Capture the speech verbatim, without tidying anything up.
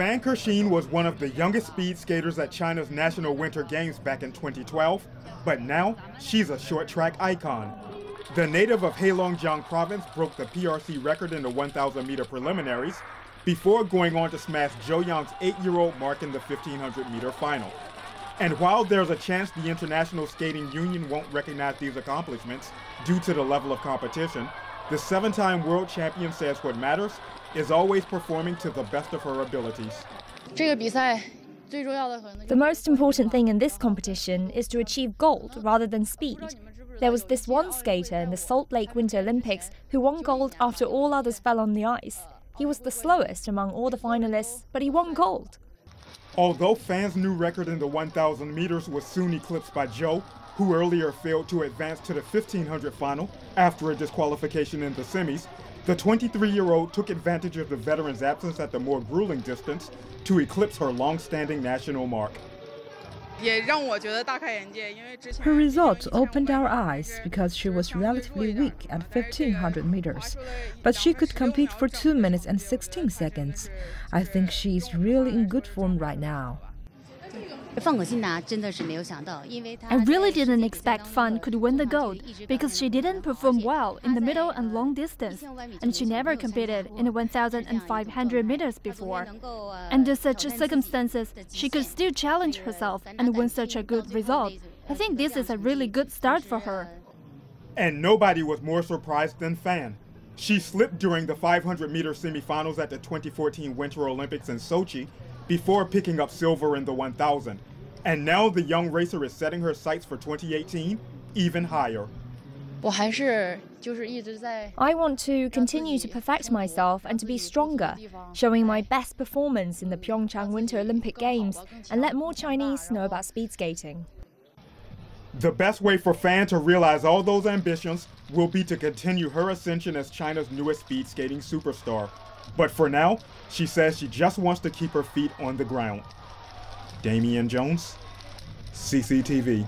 Fan Kexin was one of the youngest speed skaters at China's National Winter Games back in twenty twelve, but now she's a short track icon. The native of Heilongjiang province broke the P R C record in the one thousand meter preliminaries before going on to smash Zhou Yang's eight year old mark in the fifteen hundred meter final. And while there's a chance the International Skating Union won't recognize these accomplishments due to the level of competition, the seven time world champion says what matters is always performing to the best of her abilities. The most important thing in this competition is to achieve gold rather than speed. There was this one skater in the Salt Lake Winter Olympics who won gold after all others fell on the ice. He was the slowest among all the finalists, but he won gold. Although Fan's new record in the one thousand meters was soon eclipsed by Zhou, who earlier failed to advance to the fifteen hundred final after a disqualification in the semis, the twenty-three year old took advantage of the veteran's absence at the more grueling distance to eclipse her long-standing national mark. Her results opened our eyes because she was relatively weak at fifteen hundred meters, but she could compete for two minutes and sixteen seconds. I think she is really in good form right now. I really didn't expect Fan could win the gold because she didn't perform well in the middle and long distance, and she never competed in one thousand five hundred meters before. Under such circumstances, she could still challenge herself and win such a good result. I think this is a really good start for her. And nobody was more surprised than Fan. She slipped during the five hundred meter semifinals at the twenty fourteen Winter Olympics in Sochi, before picking up silver in the one thousand. And now the young racer is setting her sights for twenty eighteen even higher. I want to continue to perfect myself and to be stronger, showing my best performance in the PyeongChang Winter Olympic Games and let more Chinese know about speed skating. The best way for Fan to realize all those ambitions will be to continue her ascension as China's newest speed skating superstar. But for now, she says she just wants to keep her feet on the ground. Damien Jones, C C T V.